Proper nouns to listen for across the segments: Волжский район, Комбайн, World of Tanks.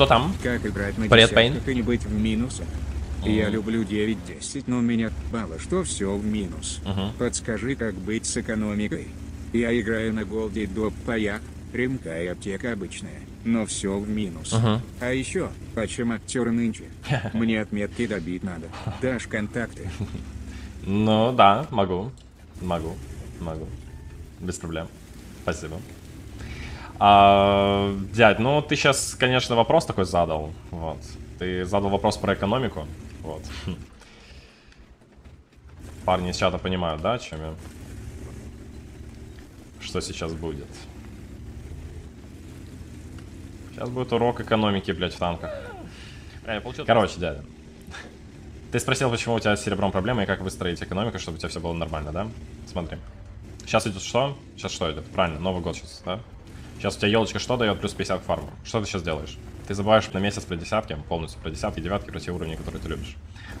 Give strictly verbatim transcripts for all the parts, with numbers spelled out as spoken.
Кто там? Как играть на десятках и не быть в минусах? Mm. Я люблю девять-десять, но у меня мало что все в минус. Uh-huh. Подскажи, как быть с экономикой? Я играю на голде доп. Паяк, ремка и аптека обычная, но все в минус. Uh-huh. А еще, почему актеры нынче? Мне отметки добить надо. Дашь контакты? Ну да, могу. Могу. Могу. Без проблем. Спасибо. А, дядь, ну ты сейчас, конечно, вопрос такой задал. Вот. Ты задал вопрос про экономику. Вот. Парни из чата понимают, да, о чем я? Что сейчас будет? Сейчас будет урок экономики, блядь, в танках. Короче, дядя. Ты спросил, почему у тебя с серебром проблемы и как выстроить экономику, чтобы у тебя все было нормально, да? Смотри. Сейчас идет что? Сейчас что идет? Правильно, Новый год сейчас, да? Сейчас у тебя елочка что дает? Плюс пятьдесят к фарму. Что ты сейчас делаешь? Ты забываешь на месяц про десятки, полностью про десятки, девятки, про те уровни, которые ты любишь.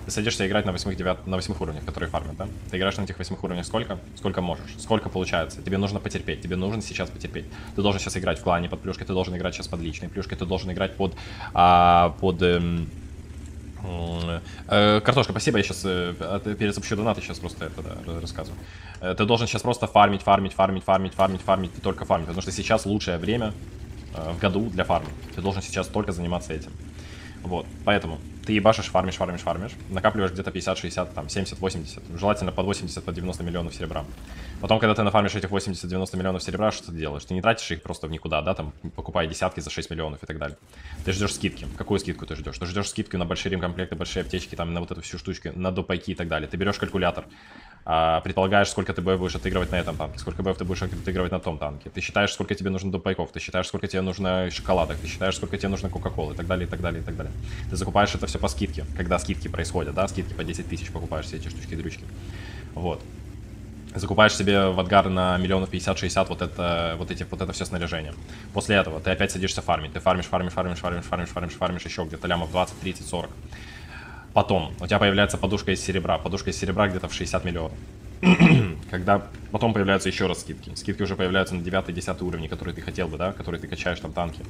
Ты садишься играть на восьмых, девят... на восьмых уровнях, которые фармят, да? Ты играешь на этих восьмых уровнях сколько? Сколько можешь, сколько получается. Тебе нужно потерпеть, тебе нужно сейчас потерпеть. Ты должен сейчас играть в клане под плюшкой, ты должен играть сейчас под личной плюшкой, ты должен играть под... А, под эм... Картошка, спасибо, я сейчас пересообщу донаты, сейчас просто это да, рассказываю. Ты должен сейчас просто фармить, фармить, фармить, фармить, фармить, фармить, ты только фармить, потому что сейчас лучшее время в году для фарма. Ты должен сейчас только заниматься этим. Вот, поэтому ты ебашишь, фармишь, фармишь, фармишь, накапливаешь где-то пятьдесят, шестьдесят, там, семьдесят, восемьдесят, желательно под восемьдесят, под девяносто миллионов серебра. Потом, когда ты нафармишь этих восемьдесят-девяносто миллионов серебра, что ты делаешь? Ты не тратишь их просто в никуда, да, там, покупая десятки за шесть миллионов и так далее. Ты ждешь скидки. Какую скидку ты ждешь? Ты ждешь скидки на большие ремкомплекты, большие аптечки, там, на вот эту всю штучку, на допайки и так далее. Ты берешь калькулятор, предполагаешь, сколько ты боев будешь отыгрывать на этом танке, сколько боев ты будешь отыгрывать на том танке. Ты считаешь, сколько тебе нужно допайков, ты считаешь, сколько тебе нужно шоколадок, ты считаешь, сколько тебе нужно кока-колы и так далее, и так далее, и так далее. Ты закупаешь это все по скидке, когда скидки происходят, да, скидки по десять тысяч, покупаешь все эти штучки-дрючки. Вот. Закупаешь себе в отгар на миллионов пятьдесят-шестьдесят вот это, вот, эти, вот это все снаряжение. После этого ты опять садишься фармить. Ты фармишь, фармишь, фармишь, фармишь, фармишь, фармишь, фармишь еще где-то лямов двадцать, тридцать, сорок. Потом у тебя появляется подушка из серебра. Подушка из серебра где-то в шестьдесят миллионов. Когда потом появляются еще раз скидки. Скидки уже появляются на девятый-десятый уровни, которые ты хотел бы, да, которые ты качаешь там танки.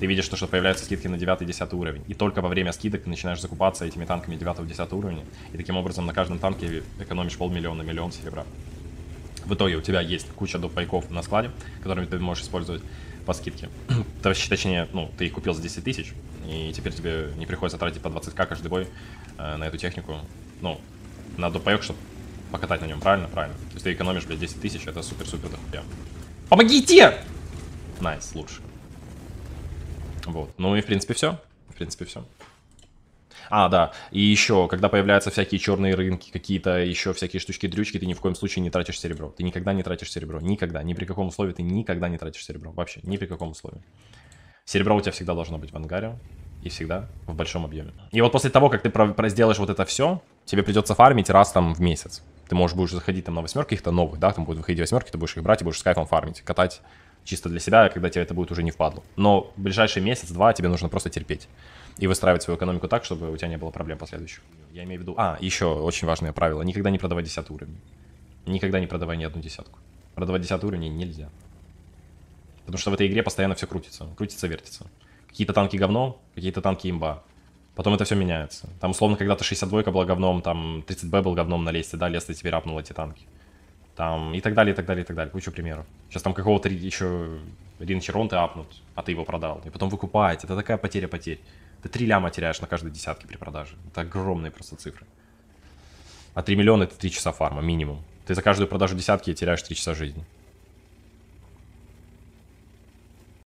Ты видишь, что, что появляются скидки на девятый-десятый уровень. И только во время скидок ты начинаешь закупаться этими танками девятого-десятого уровня. И таким образом на каждом танке экономишь полмиллиона, миллион серебра. В итоге у тебя есть куча допайков на складе, которыми ты можешь использовать по скидке. Точнее, ну, ты их купил за десять тысяч, и теперь тебе не приходится тратить по двадцать ка каждый бой э, на эту технику. Ну, на допайок, чтобы покатать на нем. Правильно? Правильно. То есть ты экономишь, блядь, десять тысяч, это супер-супер дохуя. Помогите! Найс, лучше. Вот. Ну и в принципе все. В принципе все. А, да, и еще, когда появляются всякие черные рынки, какие-то еще всякие штучки-дрючки, ты ни в коем случае не тратишь серебро. Ты никогда не тратишь серебро, никогда, ни при каком условии ты никогда не тратишь серебро, вообще, ни при каком условии. Серебро у тебя всегда должно быть в ангаре и всегда в большом объеме. И вот после того, как ты про про сделаешь вот это все, тебе придется фармить раз там в месяц. Ты можешь будешь заходить там на восьмерки, их-то новых, да, там будут выходить восьмерки, ты будешь их брать и будешь с кайфом фармить, катать чисто для себя, когда тебе это будет уже не впадло. Но в ближайший месяц-два тебе нужно просто терпеть и выстраивать свою экономику так, чтобы у тебя не было проблем последующих. Я имею в виду... А, еще очень важное правило. Никогда не продавай десятый уровень. Никогда не продавай ни одну десятку. Продавать десятый уровень нельзя. Потому что в этой игре постоянно все крутится. Крутится, вертится. Какие-то танки говно, какие-то танки имба. Потом это все меняется. Там, условно, когда-то шестьдесят двойка была говном, там тридцать бэ был говном на лесте, да, лесты теперь апнуло эти танки. Там и так далее, и так далее, и так далее. Кучу примеров. Сейчас там какого-то еще ринчеронта апнут, а ты его продал. И потом выкупаете. Это такая потеря потерь. Ты три ляма теряешь на каждой десятке при продаже. Это огромные просто цифры. А три миллиона это три часа фарма, минимум. Ты за каждую продажу десятки теряешь три часа жизни.